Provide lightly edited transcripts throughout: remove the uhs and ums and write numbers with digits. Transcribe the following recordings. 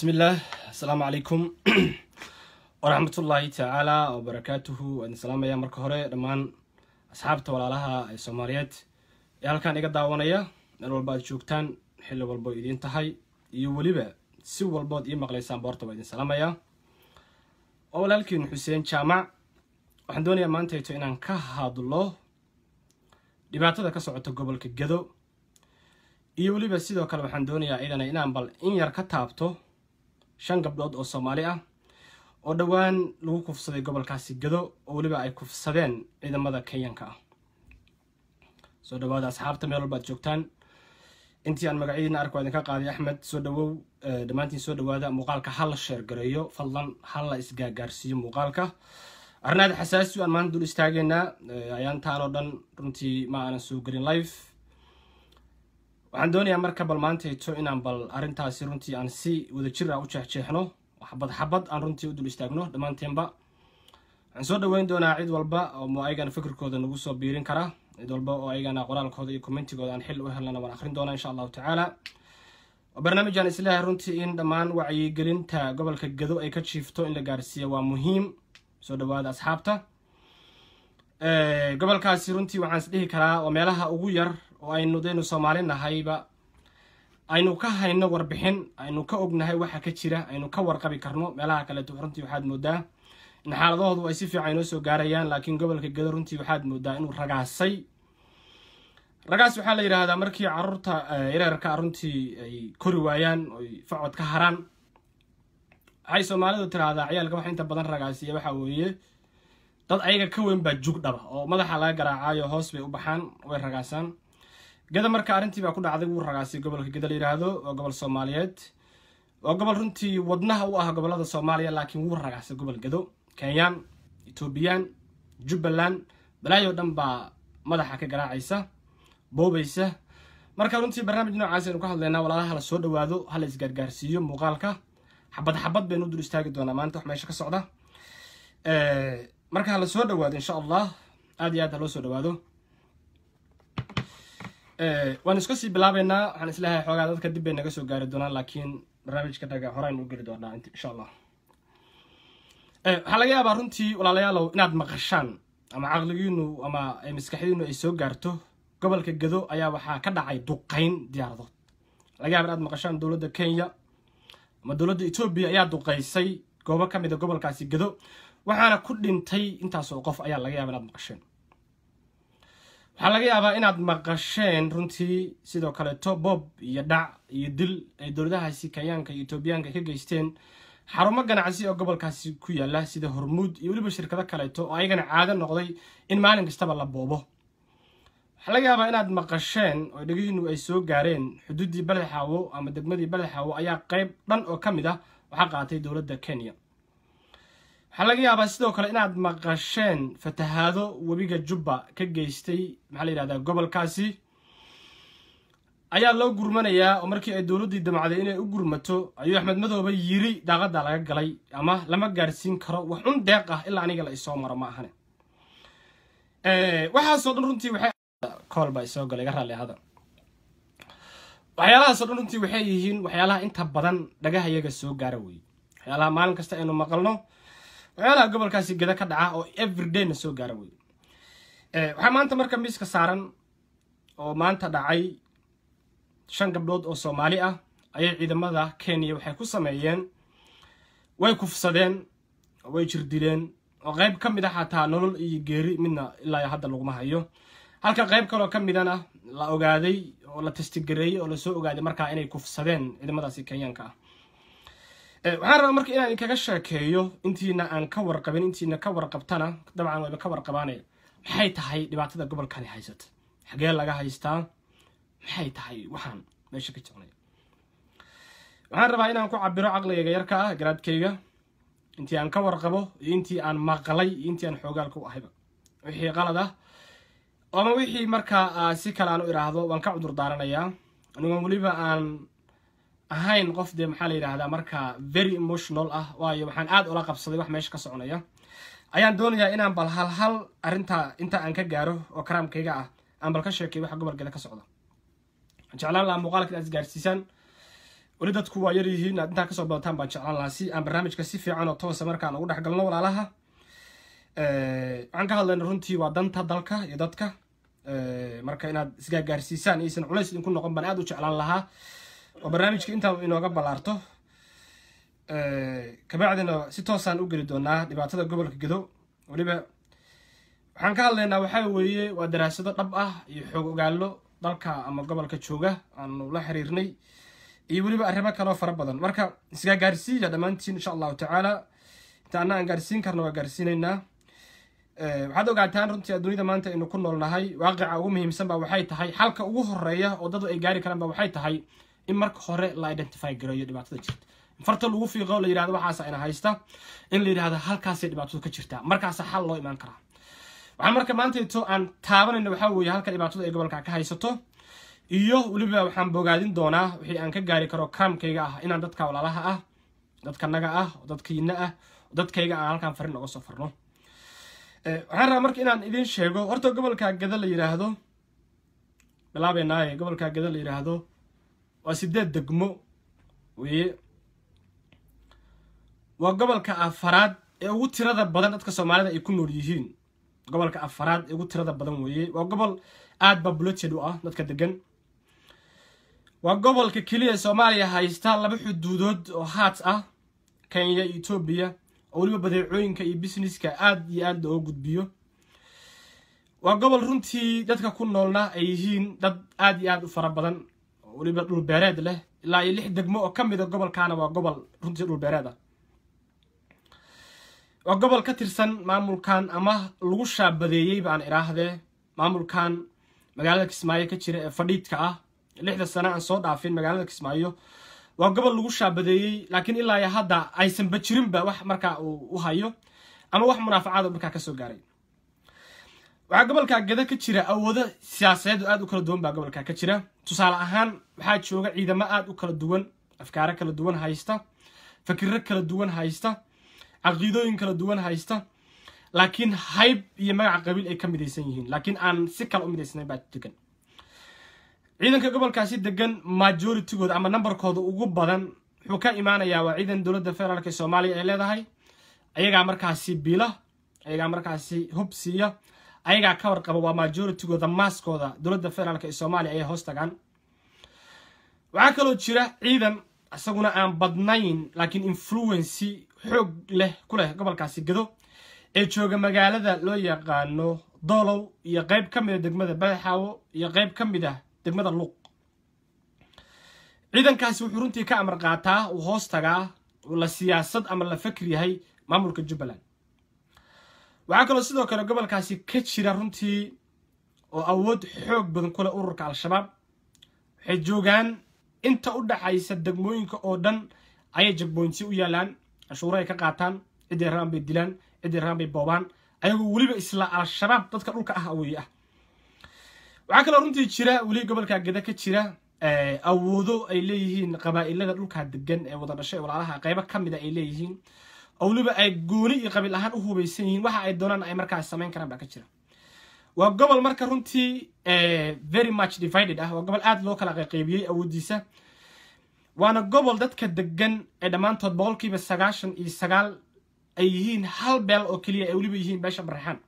بسم الله. السلام عليكم ورحمة الله تعالى وبركاته. والسلام يا مركهرة دمان أصحاب تولالها السومريات يالكان إيجاد دعوانية الوالباد شوكتان حل والباد إيدين تحي يوليبا سو والباد إيه مغليسان بارتو بايدين سلام يا أولالكين حسين شامع وحندوني أمان تيتو إنان كهاد الله دبعتو دا كسوعتو قبل كجدو يوليبا سيدو كالو حندوني إيدان إنان بل إن يركا تابتو shan gabdhood oo Soomaali ah oo dhawaan lagu kufsaday gobolkaasi Gedo oo waliba ay kufsadeen ciidamada Kenyanka ah. Soo dhawaada asxaabta meel walba joogtaan. Intii aan magaciina arko idin ka qaaday Axmed soo dhawow dhamaantiin soo dhawaada muuqaalka hal share gareeyo fadlan hal la isgaarsiiyo muuqaalka. Arnaad xasaasi aan maanta dul istaageena ayaan taan oo dhan runtii ma aan soo garin live. waxaan doonayaa marka bal maanteeto inaan bal arintaasi runtii aan si wada jir ah u jeexjeexno xabad xabad aan runtii u dul istaagno dhamaanteenba aan soo dhaweyn doonaa cid walba oo ayagana fikirkooda nagu soo biirin kara cid walba oo ayagana qoraalkooda iyo commentigooda aan xil u helana waan akhrin doonaa insha Allah ta'ala barnaamijkan islaahay runtii in dhamaan wacyi gelinta gobolka Gedo ay ka jiifto in la gaarsiyo waa muhiim soo dhawaada asxaabta gobolkaasi runtii waxaan is dhihi karaa oo meelaha ugu yar aynu deenu Soomaalinaahayba aynu ka hayno warbixin aynu ka ognahay waxa ka jira aynu ka warqabi karno meelaha kale runtii waxaad moodaa in xaaladoodu ay si fiican oo soo gaarayaan laakiin gobolka Gedo runtii waxaad moodaa inuu ragaasay ragaas waxa la yiraahdaa markii carruurta yaryarka runtii ay kori waayaan oo facad ka haraan ay Soomaalidu tiraahdaa ciyaalka waxa inta badan ragaasiya waxa weeye dad ayaga ka weyn ba jug dhaba oo madaxa laga garaacayo hoos bay u baxaan way ragaasaan gada marka arintii baa ku dhacday uu ragaasay gobolka Gedo yiraahdo oo gobol Soomaaliyeed oo gobol runtii wadnaha u ah gobolada Soomaaliya laakiin uu ragaasay gobolka Gedo Kenyan Ethiopian Jubaland balaayo dhanba madaxa ka garaacaysa boobaysa marka runtii barnaamij noocaas ah ku hadlaynaa walaalaha la soo dhawaado hal is gargaarsiyo muuqaalka xabad xabad baynu dul istaagi doonaa maanta wax meesha ka socda marka la soo dhawaado insha Allah aad iyo aad la soo dhawaado ونسكو سي بلابنا عن سلاح حوالي هذا كدب بينك سو جاري دونا لكن برامج كده هراي نقول دونا إن شاء الله. حلاقي أبارنتي ولا ليا لو ناد مغشان أما عقلينه أما مسكحينه يسوق جارته قبل كجذو أيا وح كده عي دقين ديارضه. حلاقي أبارنت مغشان دولة كينيا ما دولة إثيوبيا أيا دقين سي قبل كم إذا قبل كاسي جذو وحنا كلن تي أنت سوقف أيا حلاقي أبارنت مغشان. حلاقي أبا إن عد مقاشين رنتي سيدو كالتو بوب يدع يدل يدردها هسي كيان كيتوبيان كهيجستين حرام جنا عسي قبل كاسي كوي الله سيدو هرمود يقول بالشركة كالتو أي جنا عادة نقضي إن مالن استبلا بابه حلاقي أبا إن عد مقاشين ودقينو أيسو جارين حدودي بلحاو أما دقمدي بلحاو أيا قريب لن أكمله وحقعتي دولة كينيا حلاقي أبا سيدو كلا إن عد مقاشين فتهادو وبيجا جبا كجيستي محل هذا قبل كاسي أيا لو جرمنا يا أمريكا الدولة دمع ذينا أجرمته أيو أحمد مذهب يري دقد على جلي أما لما جارسين كرا وحن دقة إلا عنيك الإسلام مرة ما هنا واحد صدرنتي وح كار بايساق جلي جرا لهذا وحيلا صدرنتي وحيهين وحيلا أنت بدن دقة هيجا السوق جروي حيلا مالك استأنو مقلنا ولا قبل كاسي جدا كدعاء أو everyday نسوق جروي وحما أنت مركب ميسك سارن أو ما أنت دعي شن قبلود أو سوماليا أي إذا ماذا كينيا وحكوا سمعيان ويكوف صدين ويجردين وغيب كم إذا حتى نول يجري منا إلا يهذا اللغمة هيو halka qayb kale oo kamidana la ogaaday oo la testgareey oo la soo ogaaday marka inay ku fsadeen ciidamadaasi Kenyanka ee waxaan rabaa marka inaan kaga sheekeeyo intiina aan ka warqabin intiina ka warqabtana dabcan way ka warqabaanay maxay tahay dhibaatada gobolkani haysata xagee laga haystaa maxay tahay waxaan meesha ka joognaa waxaan rabaa inaan ku cabiro aqligayga yarka ah garaadkayga intii aan ka warqabo intii aan maqalay intii aan xogaalka u ahayba wixii qalad ah ama wixii marka si kala aan u iraahdo waan ka cudur daaranayaa anigu waliba aan ahayn qof de maxaa la yiraahdaa marka very emotional ah waayo waxaan aad ula qabsaday wax meesha ka soconaya ayaan doonayaa inaan bal hal hal arinta inta aan ka gaaro oo karaamkayga ah aan bal ka sheekeeyo waxa gobolka ka socda jeclaan la muuqaalka aad gaarsiisan wali dadku waa yar yihiin inta ka soo badataan baan jeclaan la si aan barnaamijka si fiican oo toos markaan ugu dhex galno walaalaha aan ka hadlayno runtii waa danta dalka iyo dadka marka inaad isga gaarsiisaan aysan culays idin ku noqon baan aad u jeclaan lahaa oo barnaamijka inta inooga balaarto ka baadina si toos aan u geli doonaa dhibaatada gobolka Gedo waliba waxaan ka hadlaynaa waxa weeye waa daraasado dhab ah iyo xog ogaalo dalka ama gobolka jooga aan la xiriirnay iyo waliba arrimo kale oo fara badan marka isga gaarsiiya dhamaantiin insha Allah ta'ala taana aan gaarsiin karno waa gaarsiinaynaa waxaad ogaataan runtii adduunyada maanta inuu ku noolnahay waaqica ugu muhiimsan baa waxay tahay halka ugu horeeya oo dadu ay gaari karaan baa waxay tahay in marka hore la identify gareeyo dhibaatada jirta farta lagu fiiqo la yiraahdo waxaas ayna haysta in la yiraahdo halkaas ay dhibaatadu ka jirtaa markaas xal loo iman karaa waxaan marka maanta inta aan taabanayno waxa weeye halka dhibaatadu ay gobolka ka haysato iyo waliba waxaan bogaadin doonaa wixii aan ka gaari karo kaamkayga ah inaan dadka walaalaha ah dadka naga ah dadkiina ah dadkayga aan halkan farin uga soo farno waxaan markaa inaan idin sheego horta gobolka Gedo la yiraahdo bilaabeynaa gobolka Gedo la yiraahdo waa 8 degmo weeye waa gobolka afraad ee ugu tirada badan dadka Soomaalida ay ku nool yihiin gobolka afraad ee ugu tirada badan weeye waa gobol aad populated u ah dadka degan waa gobolka kaliya Soomaaliya haysta laba xuduudood oo haats ah Kenya iyo Ethiopia oo waliba badeecooyinka iyo businesska aad iyo aad loo gudbiyo waa gobol runtii dadka ku noolna ay yihiin dad aad iyo aad u fara badan oo waliba dhul beereed leh ilaa iyo 6 degmo oo kamid ah gobolkaana waa gobol runtii dhul beereed ah waa gobol ka tirsan maamulkan ama lagu shaabadeeyay baan iraahdee maamulkan magaalada Kismaayo ka jira ee fadhiidka ah 6 sano aan soo dhaafin magaalada Kismaayo وقبل لوش عبدي لكن إلا يهدا عايزن بتشرين بواح مركع وهايو أما واحد منافعات مركع كسوجاري وقبل كعجدة كتيرة أو هذا سياسة أدو كردون بقبل ككتيرة تصل أهان حد شو إذا ما أدو كردون أفكارك كردون هايستا فكرك كردون هايستا عقيدوين كردون هايستا لكن هايب يمنع قبل أي كم مدرسين لكن عن سكر أم مدرسين بعد تكن ciidanka gobolka si degan majority go'd ama numberkooda ugu badan wuxuu ka iimaanaya waa ciidan dawladda federaalka Soomaaliya ay leedahay ayaga markaasi biila ayaga markaasi hubsiya ayaga ka warqabo waa majority gooda maaskooda dawladda federaalka Soomaaliya ay hoostagan waxa kale oo jira ciidan asaguna aan badnayn laakiin influence xoog leh ku leh gobolkaasi Gedo ee jooga magaalada loo yaqaano Dolow iyo qayb kamid ah degmada Badaxaawo iyo qayb kamid ah degmada luq ciidankaasi wuxuu runtii ka amar qaataa oo hoostaga la siyaasad ama la fikri yahay maamulka Jubbaland waxa kale sidoo kale gobolkaasi ka jira runtii oo awood xoog badan kula ururka al-shabaab waxay joogaan inta u dhaxaysa degmooyinka oo dhan ay jagboonti u yaalaan cashuur ay ka qaataan cid ay raanbay dilaan cid ay raanbay boobaan ayagoo waliba isla al-shabaab dadka dhulka ah awey ah وعكلا رنتي شراء ولي قبل كعجدة كشراء أوضو إليهن قبائل دول كهدجن وضرب الشيء ولا لها قريبا كم ده إليهن أو لبقى الجوني قبل لهن وهو بيسين واحد عيدنا أي مركز السمين كنا بكشراء وقبل مركز رنتي very much divided وقبل أد لوكال غقيبي أو ديسة وأنا قبل ده كدجن إدمان تطبول كي بس عشان يسجل أيهن هل بال أو كلية أو لبيهن بيش برهان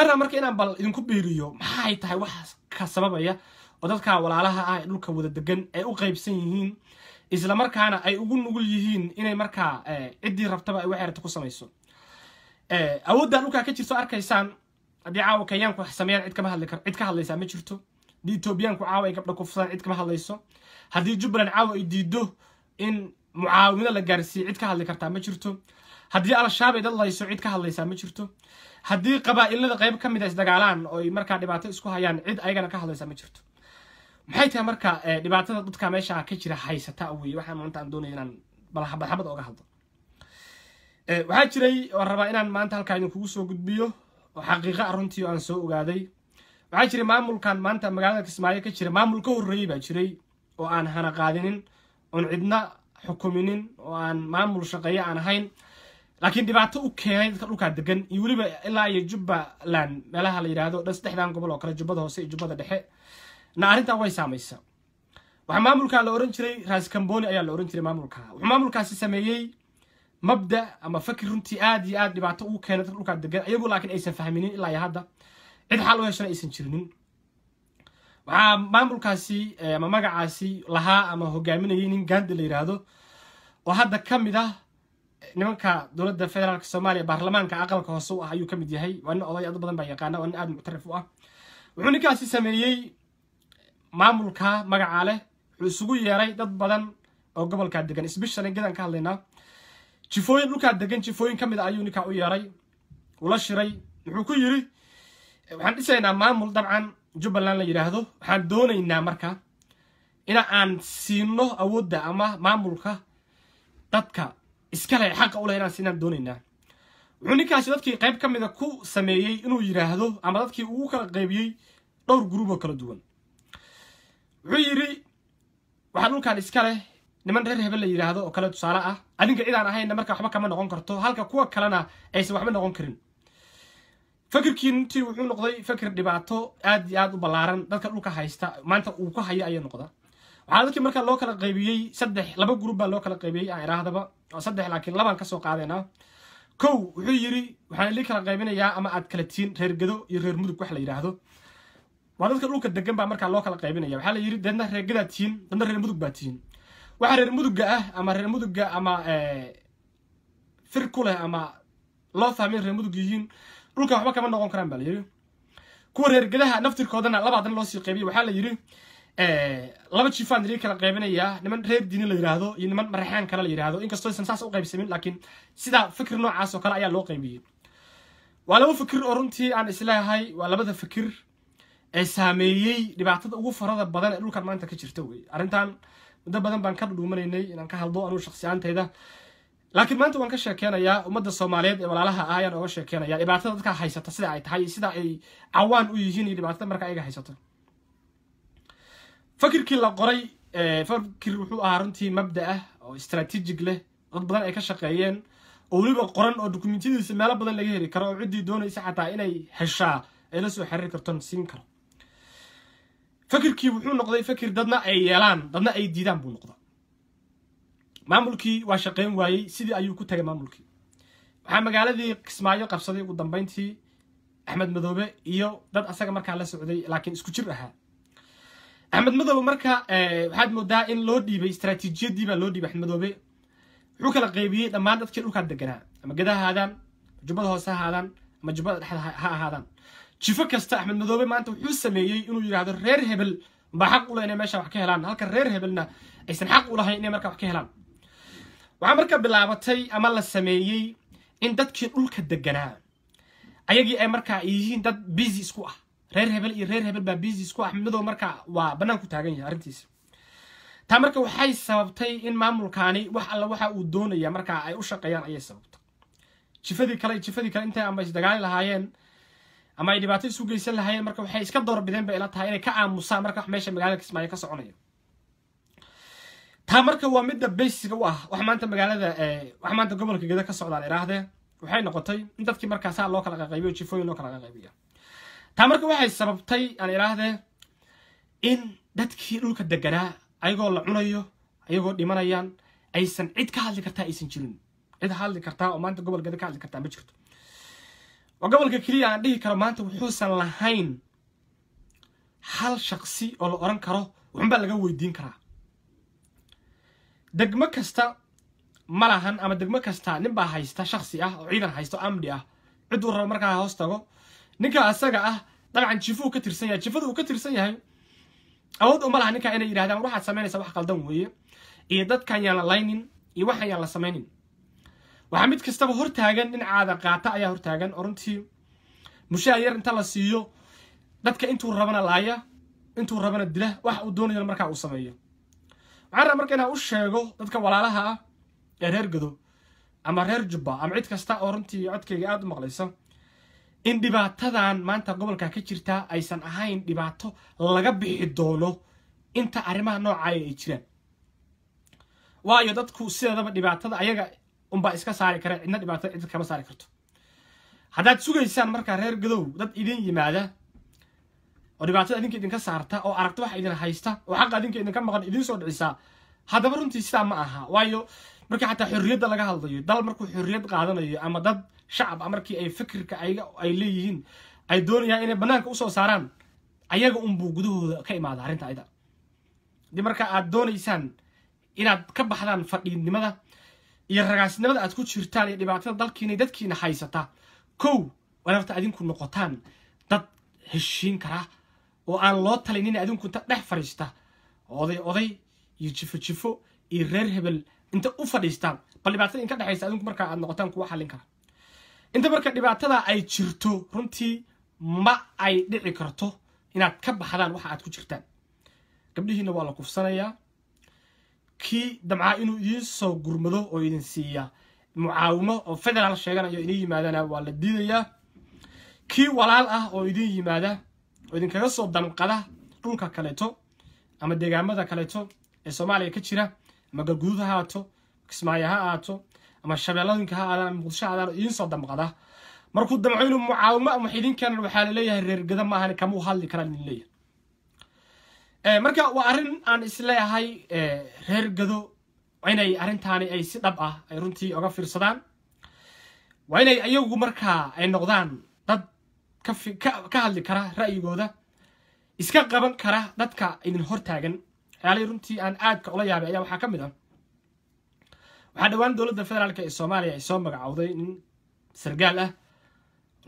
أنا مركي أنا بال إنكو بيريو ما هاي تاي واحد كسبب أيه ودك ولا علىها أي لوك وده الدجن أي أقرب سنين إذا مركي أنا أي أقول نقول يهين إني مركي أدي ربطة بقى واحد تقص ميسون أود أن لوك أكيد صار كيسان أدي عاو كيانكو حسميان عد كمها اللي عد كها اللي سامي شفتو دي توبيانكو عاو يقبل كوفلان عد كمها اللي يسو هدي جبران عاو يديدوه إن معاونة للجارسي عد كها اللي كرتها ما شفتو هدي على الشعب يد الله يسوع عد كها اللي سامي شفتو هدي قبائل اللي غيب كم داس دجالان أو مركا دبعت إسكوها يعني عد أيجنا كها اللي سامي شفتو محيطها مركا دبعت ضد كماش عكشرة حيسة تأوي واحد من عندنا إن بالحب حبض أو جهض waxaa jiray warrabaynaan maanta halka idin kugu soo gudbiyo oo xaqiiqa runtii aan soo ogaaday waxaa jiray maamulkan maanta magaalada Kismaayo ka jiray maamul ka horeeyay ba jiray oo aan hana qaadinin oo cidna xukuminin oo aan maamul shaqeeya aan ahayn laakiin dibaato u keenay dadka dhulka degan iyo waliba ilaa iyo Jubbaland meelaha la yiraahdo saddexdan gobol oo kala Jubbada hoose iyo Jubbada dhexe na arinta way saamaysaa waxa maamulka la oran jiray Raas Kamboni ayaa la oran jiray maamulka waxa maamulkaasi sameeyay مبدأ أما فكر رنتي عادي عادي بعتقول كانت تقول كعدة يقول لكن أيش فهمينين إلا يهدا عد حلوة شلون يسنشرنين مع مامل كاسي أما مجا عاسي لها أما هو جاي من يجين جند اللي يرادو وهذا كم ده نمن كدولة الفدرال الصومالية برلمان كأقل كهسوء هيو كم دي هي وأنا الله يقضي بدن بيقانا وأنا قاعد معترف وقع وعند كاسي سميي مامل كا مجا عليه السوق يراي ضد بدن أو قبل كعدة كان إسبيش شلون جدا كهلنا شفوين لوكا دجن شفوين كم إذا أيوني كأو يراي ولا شري نحكي يري وحنسينا ما ملتم عن جبلان اللي يراهدو حدونا إننا مركا إن عن سينه أود أما ما ملكه تذكى إسكالي حق أوله إن سينا دوننا وعنك عشان تذكى قريب كم إذا كو سميي إنه يراهدو أما تذكى وكل قريبي دور جروبه كردون ويري وحنلوك على إسكالي niman reer hebel la yiraahdo oo kala tusaale ah adinka cidaan ahayna marka waxba kama noqon karto halka kuwa kalena ay waxba noqon karin fakirkiintii wuxuu noqday fakir dhibaato aad iyo aad u balaaran dadka dhulka haysta maanta uu ku hayo ay noqda waxa dadkii marka loo kala qaybiyay saddex laba group baa loo kala qaybiyay ay raahdaba saddex laakiin labaan ka soo qaadayna kow wuxuu yiri waxaan la kala qaybinayaa ama aad kala tiin reer gado iyo reer mudug wax la yiraahdo dadka dhulka degan baa marka loo kala qaybinaya waxa la yiri dadna reer gada tiin dadna reer mudug baa tiin waxaa reer mudugga ama firkule ama loo fahmin reer mudug yihiin dhulka waxba kama noqon karaan baa la yiri kuwa reer gadaha naftirkoodana labaadan loo sii qaybiyay waxaa la yiri laba jifaan reer kala qaybinaya niman reer diin la yiraahdo iyo niman maraxaan kala la yiraahdo inkastoo aysan saas u qaybsamin laakiin sida fikir noocaas oo kale ayaa loo qaybiyay waa laba fikir oo runtii aan islaahay waa labada fikir ee saameeyay dhibaatada ugu farada badan ee dhulka maanta ka jirta way arintan مدة بدن بانكر دومنيني إن أنك هالضوء أنو شخصي أنت هذا لكن ما أنت وانك شاكينا يا ومدة الصومالية ولا لها آية أو شاكينا يا إبعتها ضدك حيسة تصدع هاي سدع عوان ويجيني اللي بعتها مركا أيجا حيسة فكر كل قري فكر وحو أهرنتي مبدأه أو استراتيجيك له ضد بدن أيك شقيين أولي بقرن أو دوكيومنتي ما لا بدن لجيري كرا عدي دون ساعة إني هشة إلا سو حرك رتون سينكر فكر كي وحول نقضي فكر ددنا أيلان ددنا أي ديدان بو نقضة ماملكي واشقين واي سيدي أيوكو تاج ماملكي محمد على ذي كسمايو قبصدي قدام بنتي أحمد مذوبة إيو دد أساق مركا على السعودية لكن اسكتشر أها أحمد مذوبة مركا حد مدة إن لودي باستراتيجية دي بالودي بأحمد مذوبة حوك الغيبية لما دت كل وكاد دجناها أما جدا هذا جبلها سها هذا أما جبل ها هذا شوفك استا أحمد مذوبي ما أنت وحسمي إنه يرى هذا الرير هبل بحق ولا إني ماشى وحكيه لان هالك الرير هبلنا إيش نحق ولا هاي إني مركب وحكيه لان وعمرك باللعبتي أمل السميي إن دت كنقول كدجناها أيجي أي مركب يجين دت بيزي سكوه رير هبل الرير هبل ببيزي سكوه أحمد مذوبي مركب وبنانكو تاجين يا رنتيس تامركب وحي السببتي إن مامل كاني وح الله وح ودوني يا مركب أي أشق يان أي سبب شوف هذي كلا أنت أما يشتغل لهاين أما إذا بعتي سوق يسأل هاي المركب وحيس كدور بدين بقلتها هاي كأم مصا مركب ماشي مجالك اسمعي كصعنية. تامركب هو مدة بيس جواه وحمانت مجال هذا وحمانت قبلك كده كصعد على راهده وحي نقطي أنت في مركب ساعة لوك على غيبية وتشوفه لوك على غيبية. تامركب واحد سبب تي على راهده إن دتك لوك الدجرة أيقول عنيه أيقول دمريان أيسن عد كهال ذكرتها أيسن شلون عد هال ذكرتها وحمانت قبل كده كهال ذكرتها بيشكت. وقبل كليا عندي كرمانت وحسن لهين حال شخصي ولا أرن كره وعمل جو الدين كره دجمة كستا ملهن أما دجمة كستا نبى هايستا شخصية عيدا هايستا أملية عدو الرمركة هاوستا جو ninka asaga ah dabcan jifu ka tirsan yahay jifadu uu ka tirsan yahay awood uma laha ninka inay yiraahdaan waxaad sameynaysaa wax qaldan weeye ee dadkan yaan la laynin iyo waxa yaan la sameeynin waxa mid kastaba hor taagan in caada qaata ayaa hor taagan orantii mushaayir inta la siiyo dadka intuu rabana laaya intuu rabana dilah wax uu doonayo markaa uu sameeyo waxaan markana u sheego dadka walaalaha ah ee reer gado ama reer jubba ama cid kasta orantii codkayga aad u maqlaysan in dhibaatadan maanta gobolka ka jirta aysan ahayn dhibaato laga bixi doono inta arimaha noocaay ay jiraan waayo dadku sidaaba dhibaatada ayaga umba iska saari kara cidna dhibaatada cid kama saari karto hadaad sugaysaan marka reer gadow dad idin yimaada oo dhibaatada idinka idinka saarta oo aragta wax idin haysta oo xaq idinka idinka maqan idin soo dhicisa hadaba runtii sidaa ma aha waayo marka hatta xorriyada laga hadlayo dal markuu xorriyad qaadanayo ama dad shacab amarkii ay fikirka ay leeyeen ay doonayaan inay banaanka u soo saaraan ayaga umbu gudahooda ka imaado arinta ayda di marka aad doonaysaan inaad ka baxdaan fadhiidnimada iyo ragaasnimada aad ku jirtaan iyo dhibaatada dalkiina dadkiina haysata kow walaafta adinku noqotaan dad heshiin kara oo aan loo talinin adinku ta dhex fariista oday iyo jifo iyo reer hebel inta u fadhiistaan bal dhibaatada in ka dhaxaysa adinku marka aad noqotaan kuwa xallin kara inta marka dhibaatada ay jirto runtii ma ay dhici karto inaad ka baxdaan waxa aad ku jirtaan gabdhihiina waa la kufsanayaa ki damca inuu idin soo gurmado oo idin siiya mucaawimo oo federaal sheeganayo inay yimaadaan waa la diidayaa ki walaal ah oo idin yimaada oo idin kaga soo damqada dhulka kaleeto ama deegaamada kaleeto ee Soomaaliya ka jira maga gudaha haato kismaayaha haato ama shabeeladinka haada muqdishaada in soo damqada markuu damco inuu mucaawimo ama xidinkan waxa la leeyahay reer gada ma ahan kama u hadli karaan in leeyahay marka waa arin aan isleeyahay reer gado inay arintaani ay si dhab ah ay runtii uga fiirsadaan waa inay ayagu marka ay noqdaan dad ka hadli kara ra'yigooda iska qaban kara dadka idin hor taagan على رنتي أن أعدك الله يا بيا وحكم ده وحد وان دولة الفدرال كإسماعيل إسماعيل مقعودين سرجاله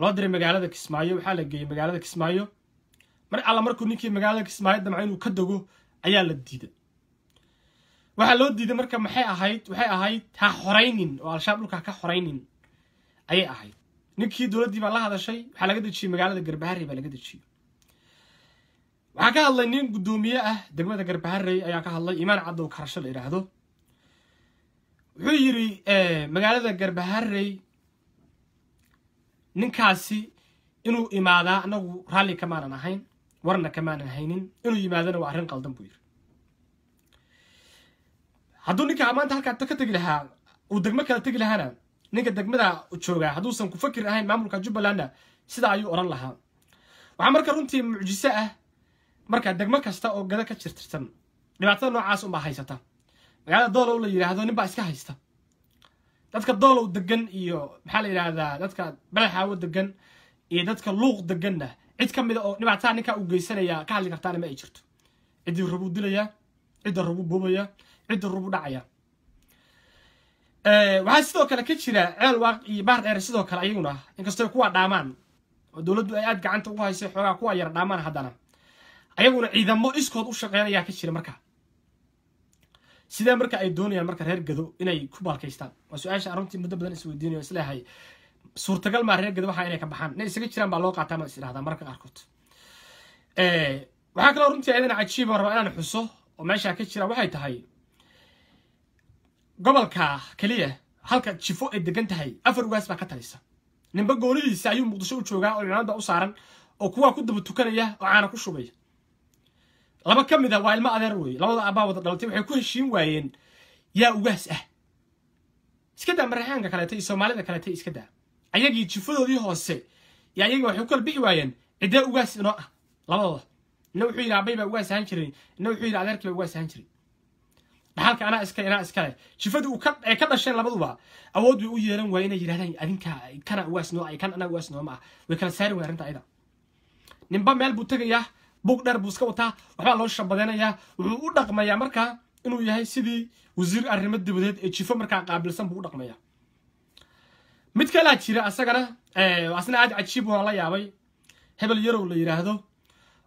لا أدري مقالة كإسماعيل وحالة جي مقالة كإسماعيل مر على مركو نيكي مقالة كإسماعيل دمعين وكدجو عيال الديدة وحلو الديدة مركب محيا هايت وحيا هايت ها حرينين والشعب لك هك حرينين أي أحد نيكي دولة دي والله هذا شيء حلا قدرت شيء مقالة جربهري بلا قدرت شيء waxaa ka hadlay nin gudoomiye ah degmada Garbaharey ayaa ka hadlay Iimaan Cabdo Karasho la yiraahdo wuxuu yiri magaalada Garbaharey ninkaasi inuu imaada anagu raalli kama aanahayn warna kama aanahaynin inuu yimaadana waa arin qaldan buu yiri hadduu ninka amaanta halka ka tagi lahaa oo degmo kale tagi lahaana ninka degmada u joogaa hadduusan ku fakir ahayn maamulka Jubbaland sida ayuu oran lahaa waxa markaa runtii mucjiso ah marka degmo kasta oo gada ka jirtirsan dhibaatada noocaas uma haysata magaalada doolow la yiraahdo nin baa iska haysta dadka doolow degan iyo maxaa la yiraahdaa dadka balaxaawo degan iyo dadka luuq deganna cid kamid oo dhibaatada ninka u geysanaya ka hadli kartaan ma ay jirto cid rubu dilaya cid rubu bobaya cid rubu dhacaya waxaa sidoo kale ka jira ceel waaq iyo baar dheer sidoo kale ayaguna inkastoo kuwa dhaamaan oo dawladdu ay aad gacanta ugu haysay xogaa kuwa yar dhaamaan haddana ayaguna ciidamo iskood u shaqeynaya ka jira marka sida marka ay doonayaan marka reer gado inay ku balkaystaan waa su'aasha aruntii muddo badan is weydiinayo isla hay suurtagal ma reer gado waxa inay ka baxaan inay isaga jiraan baa loo qaataa ma isiraahda marka qarkood waxa kale runtii ayadana cajiib ah rabaa inaan xuso oo meesha ka jira waxay tahay gobolka kaliya halka jifo ay degan tahay afar waas baa ka talisa ninba goolidiisa ayuu muqdisho u joogaa oo ciidamada u saaran oo kuwa ku daba tukanaya oo aana ku shubay laba kamida waa ilmo adeer weey labada abaa wada dhaltay waxay ku heshiin waayeen yaa ugaas ah iska daa marxaanka kale tay Soomaalida kale tay iska daa ayagii jifadoodii hoose yaa ayagu waxay ku kala bixi waayeen cidda ugaas inoo ah labadooda inuu wuxuu yiraahday baa ugaas aan jiray inuu wuxuu yiraahday adeerkii baa ugaas aan jiray halka ana iska jifadu uu ka dhasheen labaduba awood way u yeeran waa inay yiraahdaan adinka kana ugaas noo ay kan ana ugaas noo ma way kala saari weeran taayda nimba meel buu tagayaa boog dhar buu iska wataa waxba loo shabadeynaya wuxuu u dhaqmayaa marka inuu yahay sidii wasiir arrimo dibadeed ee jifo marka qaabilsan buu u dhaqmayaa mid kale jira asagana asna aad cajiib oo la yaabay hebel yaro la yiraahdo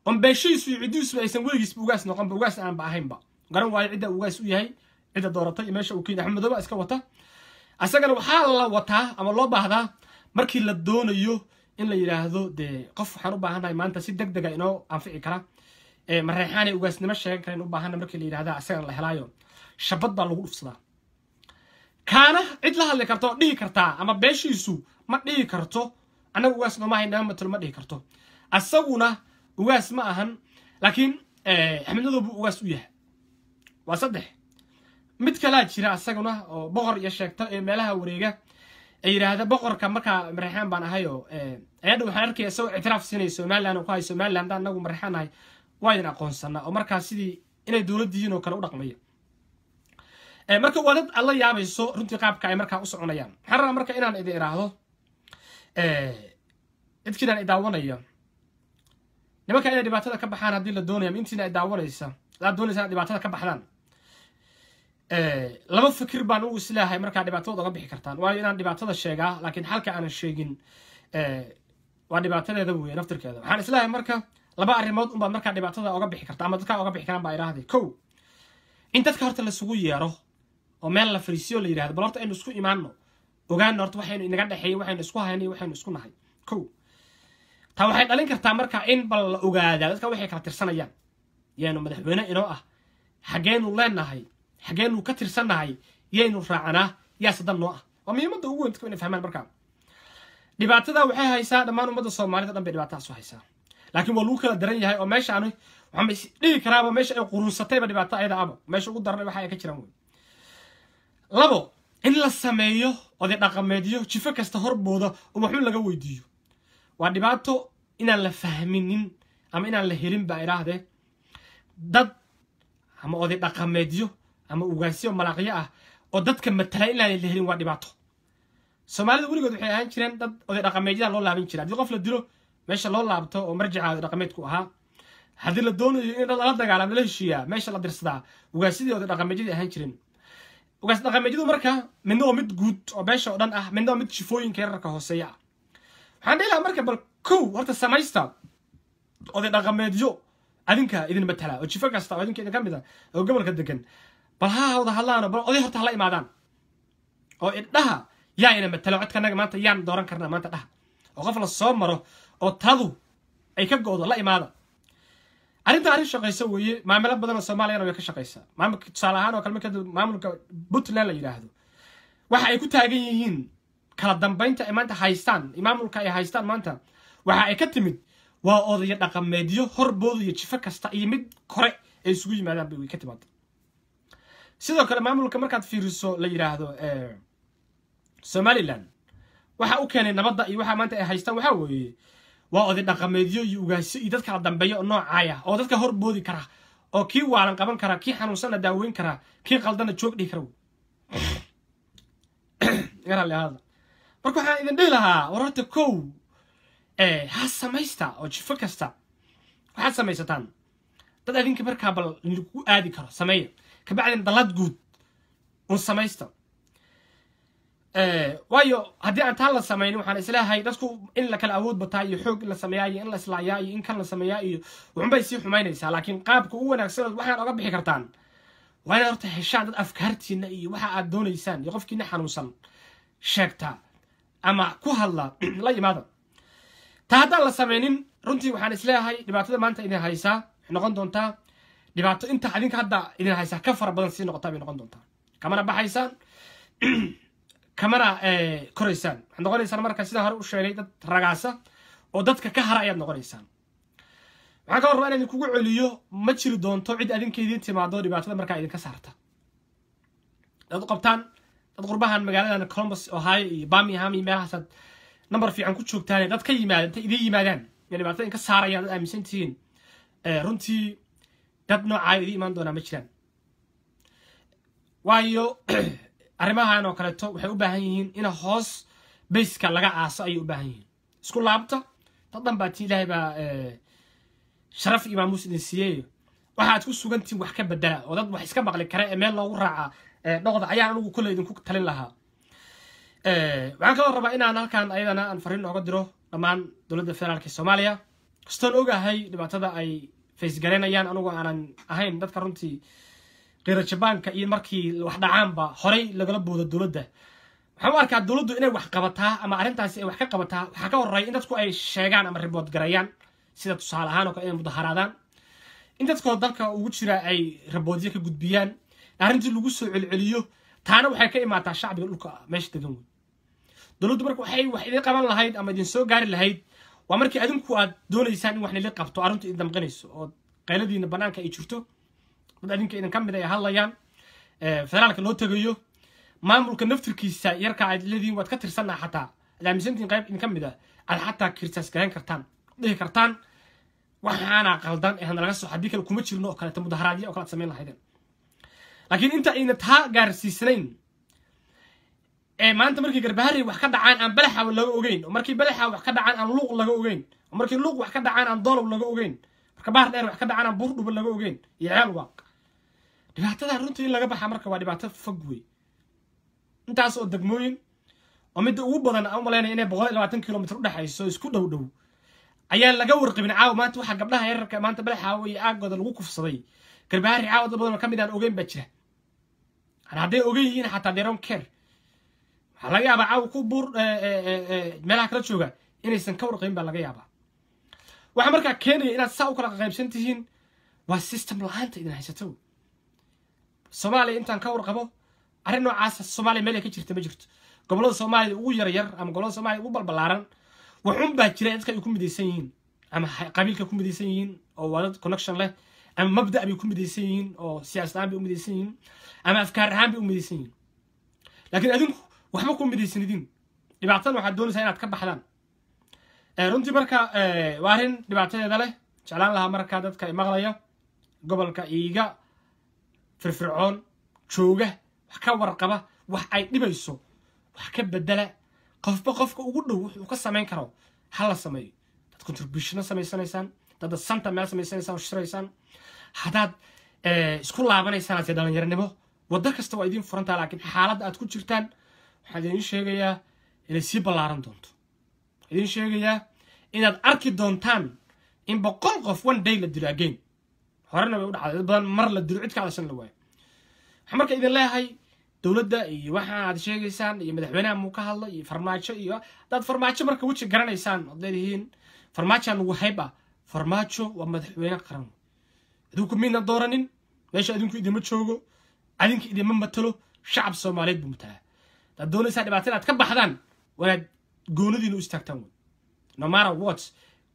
on beeshiis fi ciidus ba aysan weligiis buugaas noqon buugaas aan baahayn ba garan way cida ugaas u yahay cida dooratay meesha uu keenay Axmed ba iska wata asagana waxa la wata ama loo baahda markii la doonayo in la yiraahdo de qof waxaan u baahanahay maanta si degdeg ah inoo anfici kara ee mareexaanay ugaasnimo sheegan karaan u baahanahay markii la yiraahdo asagana la helaayo shabad baa lagu dhufsada kaana cid la hadli karto dhigi karta ama beeshiisu ma dhigi karto أنا وقاس نوما هيدا مثل ما ده كرتو السوونا وقاس ما أهم لكن حملنا ذو وقاس وياه وصدق متكلات شراء السوونا بقر يشكتر مالها وريجة إيه هذا بقر كمركا مريحان بنا هيو عيادو حركة يسوي اعتراف سنة سومال لأنه قاي سومال لأن ده نو مريحان هاي وايد ناقون سنة أو مركا سيدي إنه دولة دينو كانوا رقمية مركا ولد الله يعمل سو رنتي قاب كأي مركا أسرعنا يام حرر مركا إنا نقدر راهو إذكرنا إداونا يا لما كان اللي بعتها كبحان هذه الدنيا من تنا إداونا يسا لا الدنيا سنة اللي بعتها كبحان لما فكر بانو سلاح مركع اللي بعتها ضرب حكرتان وأنا اللي بعتها الشجع لكن حلك عن الشجين وأنا بعتها ذوي نفتر كذا عن سلاح مركع لبعض المواد أم مركع اللي بعتها ضرب حكرتان أما ذكر ضرب حكرتان بعيرها هذه كو أنت ذكرت السوية راه ومال الفريسيو اللي هذا بلغت إنه سوي معنه وقال نرت وحين إن قاعد حي وحين نسقها هني وحين نسقنا هاي كو طبعا حين قالين كرت مركع إن بل وقاعد هذا كوي حكرت رسنا يان يانو مده بنا إناء حجين الله نهاي حجين وكتر سنا هاي يانو رعنا يا صدام نوع ومين مده هو أنت كمان فهم المركع اللي بعتها وحيها يسا لما نو مده صار مارد أنا بعتها سو هيسا لكن والوك الدرني هاي وماش عنه وعم ليه كرابة ماش قرون ستة بدي بعتها إذا أبا ماش قدرنا بحاجة كتيرمون لبو إن للسمايو وده نقمديو شوفك كاستهرب بودا ومحمل لجوي ديو وعندي بعده إن اللي فاهمينين أما إن اللي هيرين بعيره ده ضد أما وده نقمديو أما وجنسيو ملاقيه وضد كم تلاقينا اللي هيرين وعندي بعده سمعت بقولي قدو حيان كلام ضد وده نقمديو الله لعبين كلام دي قفل الدرو ماشي الله لعبته ومرجع رقمتكو ها هذي الدون إن الله ردك على ملهي شيء ماشي الله درسته وجنسيو وده نقمديو حيان كلام وقاس نقمجدو مركا منو مد جود وباشا ودان منو مد شفوين كيركا هوسيا حانديلا مركا بالكو هرتا سمايستا وذي نقمجدو عدنكا إذن بتلا وشفوك استا عدنكا إذن كامدا وقبل كدكن بالها هودا هلانا بل وذي هرتا هلاي معدان وإدها يا إذن بتلا وعدكا ناقا مانتا يان دوران كرنا مانتا دها وغفل الصومرو وطادو أي كبقوضا لاي معدا أنت عارف شو قيسوي مع ملاب بدل الصومالي أنا وياك شو قيسا مع مكتسالهان وكلمة كده مع ملك بطل لا يراهدو وحقي كنت هاجيين كلا دمبين تا إمانة هايستان إمام ملك هايستان مانتا وحقي كتمد وأضي رقم مديو هربوض يشوفك استقيمد كره إسوي ما دام بيكتمد سيدا كلا مع ملك مركز فيروسو لا يراهدو الصومالي لان وحقي كان نبض أي وحقي مانتا هايستان وحوي وأذن نقمديو يوجاسي إذا كان دمبيا نوع عيا أو إذا كان هربودي كره أو كي وعلن قبل كره كي حنوصلنا داوين كره كي قلدنا تشوك دي كرو غير اللي هذا بركو حنا إذا ديلها ورات كو حاسة ميستا أو شفك استا حاسة ميستان تدا ذينك بركا بل نلقو آدي كره سمية كبعدين ضلت جود ونسميستا وايو هدي أنت هلا سمعيني وحن إسلاه هاي دسكو إلا كالعود بتاعي حوق إلا سمياي إلا سلاياي إن كان سمياي وعم بيصيح ما ينسى لكن قابك هو نكسر وحن أقرب حكرتان وأنا أرتاح الشعب أفكرتي إن إيه وحن أدون إنسان يقف كنا حنوصل شكتا أما كهلا لا يماذا تهدا هلا سمعيني رنتي وحن إسلاه هاي دبعت ما أنت إن هايسا نقدون تا دبعت أنت حدين كهدا إن هايسا كفر بنسين نقطة بنقدون تا كمان بحيسان كاميرا كوريسان عندنا قريسان مركز سيدا هرو شريدة رجاسة ودتك كهرة عندنا قريسان معك الرأي إن كوجو عليو ما تشيل دون توعد أدين كيدين تي مع دوري بعد هذا مركز أدين كسرته قبطان قربهان مجالنا أنا كولومبس وهاي بامي هامي ما حسد نمبر في عن كل شو بتاني دتك يمالن تيدي يمالن يعني بعد هذا كسرة يعني أمسنتين رنتي دتنا عادي ما عندنا مشلن وايو arrimahan oo kale to waxay u baahan yihiin in hoos basic laga aaso ay u baahan yihiin isku laabta tadan baati ilaahay ba sharaf imaam muslim siiyay waxaad ku sugantiin wax ka bedela oo dad wax iska maqli kara meel loogu raaca dhaqda ayaan ugu kale idin ku talin lahaa waxaan kala rabaa inaan halkan ayadana aan fariin uga diro dhamaan dawladda federaalka Soomaaliya استن أوجهي لبعتذا أي فيس جرينا يان أنو أنا أهين ندك رنتي غير الشبان كأي مركي الوحدة عام بحري لقلبه ضد الدولة حوارك على الدولة إنه وحقبتها أما عرنت على وحقبتها حكوا الرأي إنت تكو أي شجعان أمر ربوت جريان سيدا تصالحان وكأي مظاهرات إنت تكو ذلك وجرى أي ربوت ذيك جدبيان عرنت اللوجس العليو تانا وحكي مع الشعب يقول لك ماشي تجمل دولة بركو حي وحيد قبل لهيد أما جنسو جار لهيد ومركي أدمكو دولة لسان وحنا اللي قبتو عرنت إذا مغنيس قيل دي نبنان كأيشرتو بدأنا كأن نكمل يا هلا يان فلانك اللي تجيو ما ممكن نفترض كيسا يركع الذي وتكتر سنة حتى لامسنتين قريب نكمل ده على حتى كيرتاس كان كرتان ده كرتان وحنا قلدان إحنا نقص حديك الكوميتش النوع كانت مدهرادية أو كانت سمينا حيدا لكن أنت إنتها جارسي سنين ما أنت مركي جربهري وحكدا عن أن بلحة ولا جوجين ومركي بلحة وحكدا عن أن لوق ولا جوجين ومركي لوق وحكدا عن أن ضارب ولا جوجين مركبها ده وحكدا عن أن برد ولا جوجين يعال واق دبعتها رنتي اللي جابها مركب ودبعتها فجوي intaas oo degmooyin oo mid ugu badan aan maleynay inay 120 km u dhaxayso isku dhow ayaa laga warqabin caaw maanta waxa gabdhaha yararka maanta balaxa way aagooda lagu kufsaday garbaar caawada badan ka mid aan ogeyn ba jira ana haday ogeeyeen xataa deron ker waxa laga yaabaa caaw ku buur meelaha kala jooga inaysan ka warqabin ba laga yaabaa waxa markaa keenay inaad saa u kala qaybsan tihiin waa system laanta idin haysato Soomaaliya intaan ka warqabo أرنو عاس الصومالي ملك يشرت مجرت قبل الصومالي وجر ير أم قبل الصومالي وبل بلارن وحن بكرة إذا يكون مديسين أم قبيل كيكون مديسين أو ولد كونكشن له أم مبدأ بيكون مديسين أو سياسة عام بيكون مديسين أم أفكار عام بيكون مديسين لكن أدم وحنا كون مديسين دين اللي بعطلوا حدون سنة تكبر حلان رنتي بركة وارن اللي بعطيه دله شعلان لها مركة دت كمغلية قبل كإيجا فرعون شوجه وحكا ورقبه وحاي دبيسو وحكا بدلا قفبه قفكه ugu dhow wuxuu ka sameyn karo hal sameey dad contribution sameeysanaysan dad santa meel sameeysanaysan shiraysan hadad isku laabanaysan si dhalinyarnimo wada kasta waa idin furan tahay laakiin xaaladda aad ku jirtaan waxaan idin sheegayaa in si balaaran doonto idin sheegayaa inaad arki doontaan in boqol qof one day la dilo again horena way u dhacday badan mar la dilo cid kale san la way marka idin leeyahay dawladda iyo waxaad sheegaysaan iyo madaxweynaha muu ka hadlay iyo farmaajo iyo dad farmaajo marka waji garanaysaan oo leeyihiin farmaajo aan ugu hayba farmaajo waa madaxweyne qaran idinku midna dooranin meesha idinku idima joogo adinka idima matalo shacab Soomaaliyeed buu matalaa dad doonaysa dhibaatada aad ka baxdaan walaad goonadiina u istaagtaan no matter what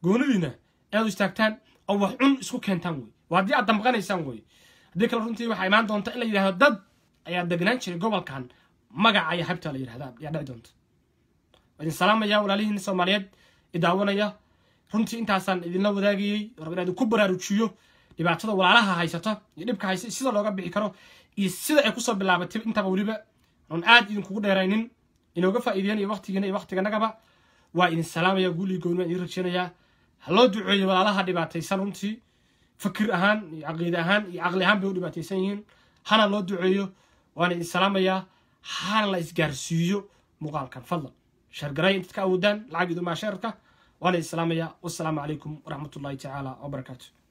goonadiina aad u istaagtaan oo wax un isku keentaan way waadi aad damqanaysaan way ذكر رنتي وحي ما عندهم تقل يده ضد يا دجنانش الجوبل كان مجا أي حبته اللي يرهذا يا دايدونت وإن سلام يا ولاليه نسوا مريض يداونا يا رنتي أنت عشان إذا لو ذاقي ربنا ده كبر رجيو اللي بعتها ولا لها هاي شتا يبقى هاي سيدا لو جاب بيكره يسيدا يقص باللعبة تبي أنت بوريبة نقعد إن كود راينين إنه جفا إيديني وقت جناي وقت جنا جبا وإن سلام يقول يقولون يرجعنا يا هلا دعوة ولا لها اللي بعتها سلامتي فكر أهان عقيدة أهان عقلي أهان بيقولوا باتيسين هنا الله دعوه وأنا السلام يا هنا الله إسجارسيو مقال كان فضل شرقراي أنت كأودان العقد مع شركة وأنا السلام يا والسلام عليكم ورحمة الله تعالى وبركاته.